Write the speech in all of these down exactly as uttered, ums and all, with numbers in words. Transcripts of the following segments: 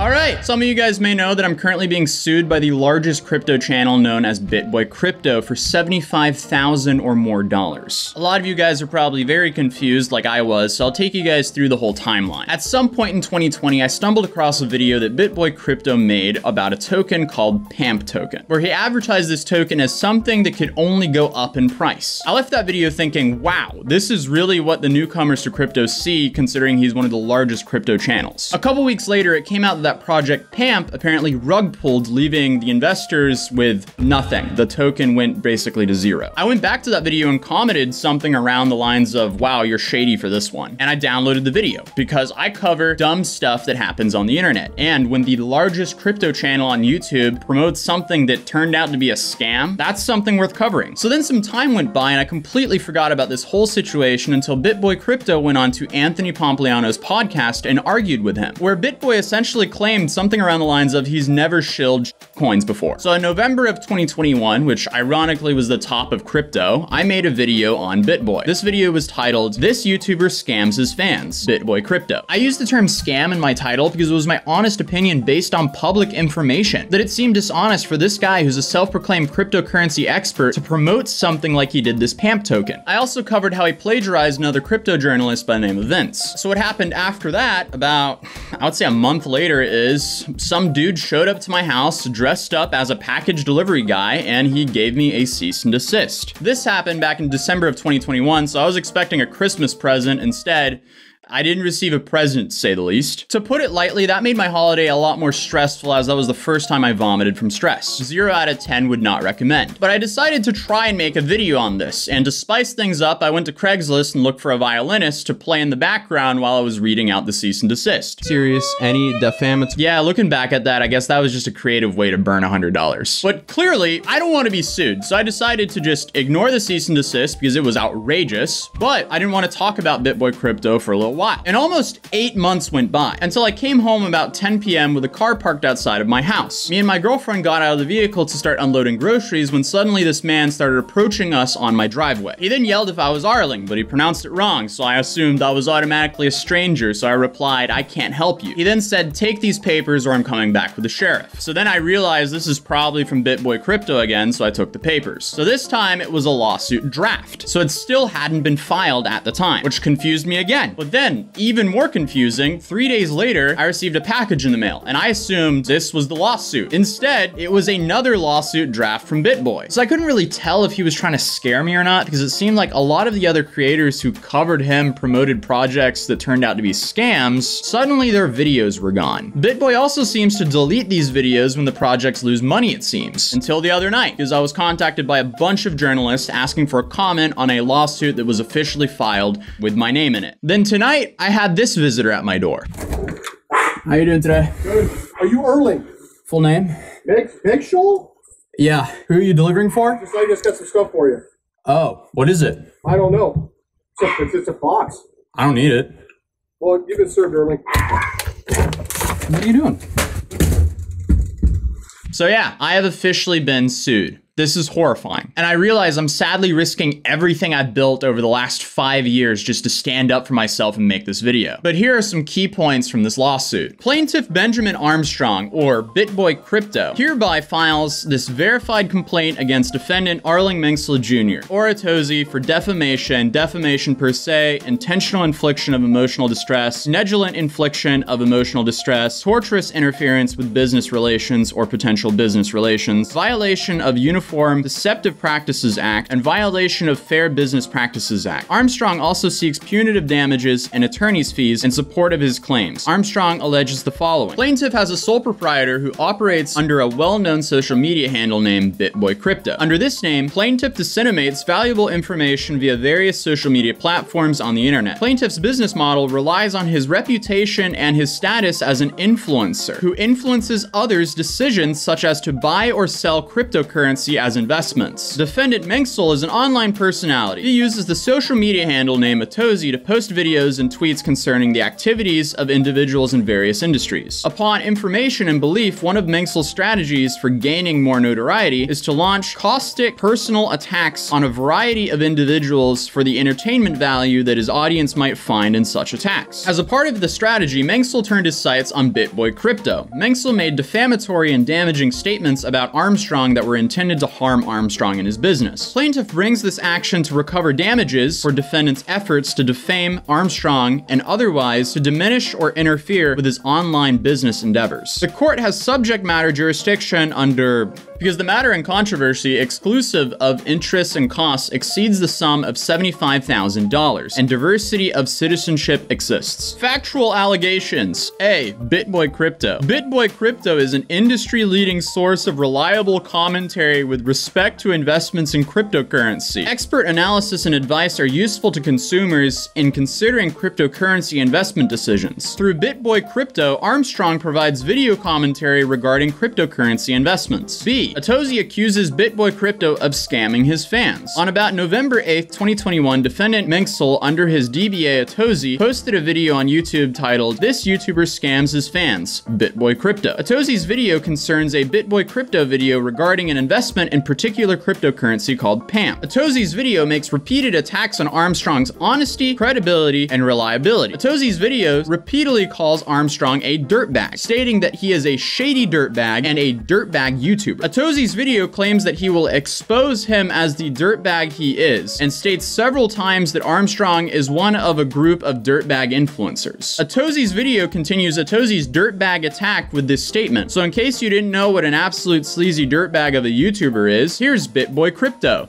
All right, some of you guys may know that I'm currently being sued by the largest crypto channel known as BitBoy Crypto for seventy-five thousand dollars or more dollars. A lot of you guys are probably very confused like I was, so I'll take you guys through the whole timeline. At some point in twenty twenty, I stumbled across a video that BitBoy Crypto made about a token called PAMP token, where he advertised this token as something that could only go up in price. I left that video thinking, wow, this is really what the newcomers to crypto see, considering he's one of the largest crypto channels. A couple weeks later, it came out that that project PAMP apparently rug pulled, leaving the investors with nothing. The token went basically to zero. I went back to that video and commented something around the lines of, wow, you're shady for this one. And I downloaded the video because I cover dumb stuff that happens on the internet. And when the largest crypto channel on YouTube promotes something that turned out to be a scam, that's something worth covering. So then some time went by and I completely forgot about this whole situation until BitBoy Crypto went on to Anthony Pompliano's podcast and argued with him, where BitBoy essentially claimed something around the lines of he's never shilled coins before. So in November of twenty twenty-one, which ironically was the top of crypto, I made a video on BitBoy. This video was titled, "This YouTuber Scams His Fans, BitBoy Crypto." I used the term scam in my title because it was my honest opinion based on public information that it seemed dishonest for this guy who's a self-proclaimed cryptocurrency expert to promote something like he did this PAMP token. I also covered how he plagiarized another crypto journalist by the name of Vince. So what happened after that, about, I would say a month later, is some dude showed up to my house dressed up as a package delivery guy and he gave me a cease and desist. This happened back in December of twenty twenty-one, so I was expecting a Christmas present. Instead, I didn't receive a present, to say the least. To put it lightly, that made my holiday a lot more stressful, as that was the first time I vomited from stress. zero out of ten would not recommend. But I decided to try and make a video on this, and to spice things up, I went to Craigslist and looked for a violinist to play in the background while I was reading out the cease and desist. Serious, any defamatory? Yeah, looking back at that, I guess that was just a creative way to burn one hundred dollars. But clearly, I don't want to be sued, so I decided to just ignore the cease and desist because it was outrageous, but I didn't want to talk about BitBoy Crypto for a little while. While. And almost eight months went by until I came home about ten p m with a car parked outside of my house. Me and my girlfriend got out of the vehicle to start unloading groceries when suddenly this man started approaching us on my driveway. He then yelled if I was Arlyn, but he pronounced it wrong, so I assumed I was automatically a stranger, so I replied, "I can't help you." He then said, "Take these papers or I'm coming back with the sheriff." So then I realized this is probably from BitBoy Crypto again, so I took the papers. So this time it was a lawsuit draft, so it still hadn't been filed at the time, which confused me again. But then even more confusing, three days later, I received a package in the mail, and I assumed this was the lawsuit. Instead, it was another lawsuit draft from BitBoy. So I couldn't really tell if he was trying to scare me or not, because it seemed like a lot of the other creators who covered him promoted projects that turned out to be scams. Suddenly, their videos were gone. BitBoy also seems to delete these videos when the projects lose money, it seems, until the other night, because I was contacted by a bunch of journalists asking for a comment on a lawsuit that was officially filed with my name in it. Then tonight, I had this visitor at my door. How you doing today? Good. Are you Arlyn? Full name? Big, Big Shoal? Yeah. Who are you delivering for? Just, I just got some stuff for you. Oh, what is it? I don't know. It's just, it's just a box. I don't need it. Well, you've been served, Arlyn. What are you doing? So yeah, I have officially been sued. This is horrifying. And I realize I'm sadly risking everything I've built over the last five years just to stand up for myself and make this video. But here are some key points from this lawsuit. Plaintiff Benjamin Armstrong, or BitBoy Crypto, hereby files this verified complaint against defendant Arlyn Mengsol Junior, or Atozy, for defamation, defamation per se, intentional infliction of emotional distress, negligent infliction of emotional distress, torturous interference with business relations or potential business relations, violation of uniform Deceptive Practices Act, and violation of Fair Business Practices Act. Armstrong also seeks punitive damages and attorney's fees in support of his claims. Armstrong alleges the following. Plaintiff has a sole proprietor who operates under a well-known social media handle named BitBoy Crypto. Under this name, plaintiff disseminates valuable information via various social media platforms on the internet. Plaintiff's business model relies on his reputation and his status as an influencer who influences others' decisions such as to buy or sell cryptocurrency as investments. Defendant Mengsol is an online personality. He uses the social media handle name Atozy to post videos and tweets concerning the activities of individuals in various industries. Upon information and belief, one of Mengsol's strategies for gaining more notoriety is to launch caustic personal attacks on a variety of individuals for the entertainment value that his audience might find in such attacks. As a part of the strategy, Mengsol turned his sights on BitBoy Crypto. Mengsol made defamatory and damaging statements about Armstrong that were intended to harm Armstrong and his business. Plaintiff brings this action to recover damages for defendant's efforts to defame Armstrong and otherwise to diminish or interfere with his online business endeavors. The court has subject matter jurisdiction under because the matter in controversy, exclusive of interests and costs, exceeds the sum of seventy-five thousand dollars, and diversity of citizenship exists. Factual allegations. A. BitBoy Crypto. BitBoy Crypto is an industry-leading source of reliable commentary with respect to investments in cryptocurrency. Expert analysis and advice are useful to consumers in considering cryptocurrency investment decisions. Through BitBoy Crypto, Armstrong provides video commentary regarding cryptocurrency investments. B. Atozy accuses BitBoy Crypto of scamming his fans. On about November eighth, twenty twenty-one, defendant Mengsol, under his D B A Atozy, posted a video on YouTube titled, "This YouTuber Scams His Fans, BitBoy Crypto." Atozy's video concerns a BitBoy Crypto video regarding an investment in particular cryptocurrency called PAMP. Atozy's video makes repeated attacks on Armstrong's honesty, credibility, and reliability. Atozy's video repeatedly calls Armstrong a dirtbag, stating that he is a shady dirtbag and a dirtbag YouTuber. Atozy's video claims that he will expose him as the dirtbag he is, and states several times that Armstrong is one of a group of dirtbag influencers. Atozy's video continues Atozy's dirtbag attack with this statement. So in case you didn't know what an absolute sleazy dirtbag of a YouTuber is, here's BitBoy Crypto.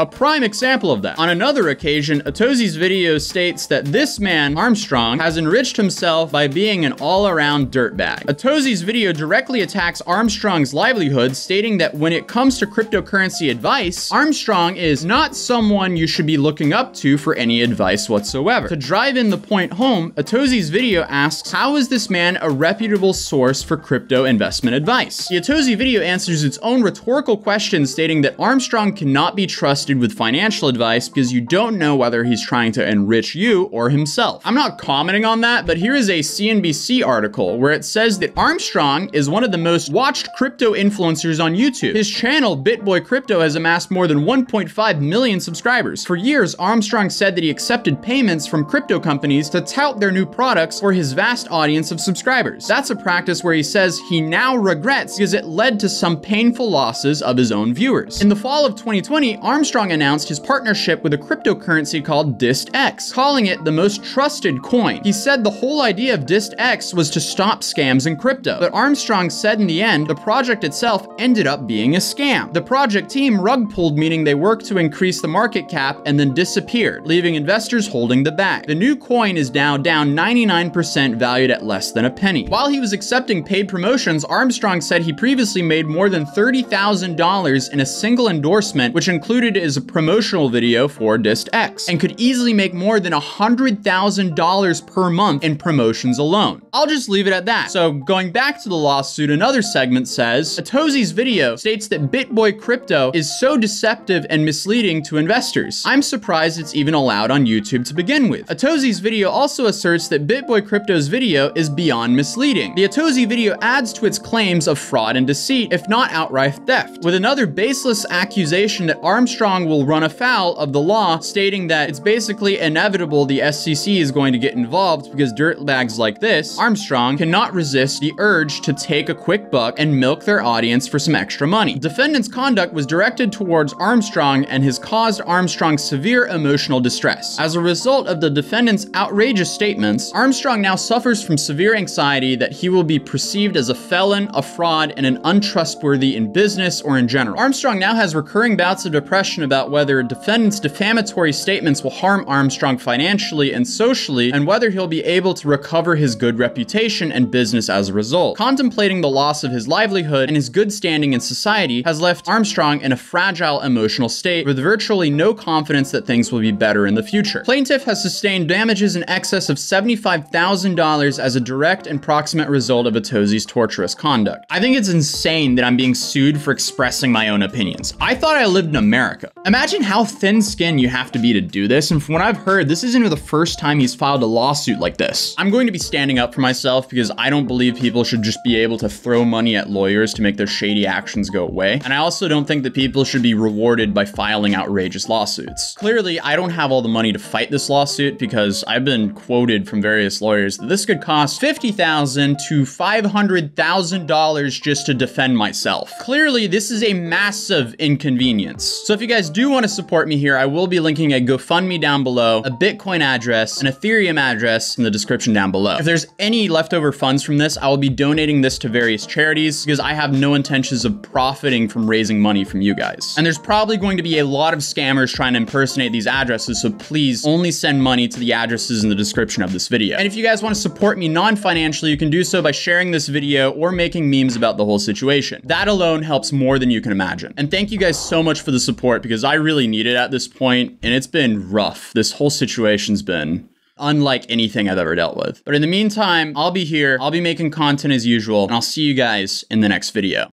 A prime example of that. On another occasion, Atozy's video states that this man, Armstrong, has enriched himself by being an all-around dirtbag. Atozy's video directly attacks Armstrong's livelihood, stating that when it comes to cryptocurrency advice, Armstrong is not someone you should be looking up to for any advice whatsoever. To drive in the point home, Atozy's video asks, how is this man a reputable source for crypto investment advice? The Atozy video answers its own rhetorical question, stating that Armstrong cannot be trusted with financial advice because you don't know whether he's trying to enrich you or himself. I'm not commenting on that, but here is a C N B C article where it says that Armstrong is one of the most watched crypto influencers on YouTube. His channel, BitBoy Crypto, has amassed more than one point five million subscribers. For years, Armstrong said that he accepted payments from crypto companies to tout their new products for his vast audience of subscribers. That's a practice where he says he now regrets because it led to some painful losses of his own viewers. In the fall of twenty twenty, Armstrong announced his partnership with a cryptocurrency called DistX, calling it the most trusted coin. He said the whole idea of DistX was to stop scams in crypto, but Armstrong said in the end, the project itself ended up being a scam. The project team rug pulled, meaning they worked to increase the market cap and then disappeared, leaving investors holding the bag. The new coin is now down ninety-nine percent, valued at less than a penny. While he was accepting paid promotions, Armstrong said he previously made more than thirty thousand dollars in a single endorsement, which included is a promotional video for DistX, and could easily make more than one hundred thousand dollars per month in promotions alone. I'll just leave it at that. So going back to the lawsuit, another segment says, Atozy's video states that BitBoy Crypto is so deceptive and misleading to investors. I'm surprised it's even allowed on YouTube to begin with. Atozy's video also asserts that BitBoy Crypto's video is beyond misleading. The Atozy video adds to its claims of fraud and deceit, if not outright theft, with another baseless accusation that Armstrong will run afoul of the law, stating that it's basically inevitable the S E C is going to get involved because dirtbags like this, Armstrong, cannot resist the urge to take a quick buck and milk their audience for some extra money. Defendant's conduct was directed towards Armstrong and has caused Armstrong severe emotional distress. As a result of the defendant's outrageous statements, Armstrong now suffers from severe anxiety that he will be perceived as a felon, a fraud, and an untrustworthy in business or in general. Armstrong now has recurring bouts of depression discussion about whether defendant's defamatory statements will harm Armstrong financially and socially, and whether he'll be able to recover his good reputation and business as a result. Contemplating the loss of his livelihood and his good standing in society has left Armstrong in a fragile emotional state with virtually no confidence that things will be better in the future. Plaintiff has sustained damages in excess of seventy-five thousand dollars as a direct and proximate result of Atozy's torturous conduct. I think it's insane that I'm being sued for expressing my own opinions. I thought I lived in America. Imagine how thin-skinned you have to be to do this, and from what I've heard, this isn't even the first time he's filed a lawsuit like this. I'm going to be standing up for myself because I don't believe people should just be able to throw money at lawyers to make their shady actions go away, and I also don't think that people should be rewarded by filing outrageous lawsuits. Clearly, I don't have all the money to fight this lawsuit because I've been quoted from various lawyers that this could cost fifty thousand to five hundred thousand dollars just to defend myself. Clearly, this is a massive inconvenience. So if you guys do want to support me here, I will be linking a GoFundMe down below, a Bitcoin address, an Ethereum address in the description down below. If there's any leftover funds from this, I will be donating this to various charities because I have no intentions of profiting from raising money from you guys. And there's probably going to be a lot of scammers trying to impersonate these addresses, so please only send money to the addresses in the description of this video. And if you guys want to support me non-financially, you can do so by sharing this video or making memes about the whole situation. That alone helps more than you can imagine. And thank you guys so much for the support because I really need it at this point, and it's been rough. This whole situation's been unlike anything I've ever dealt with. But in the meantime, I'll be here, I'll be making content as usual, and I'll see you guys in the next video.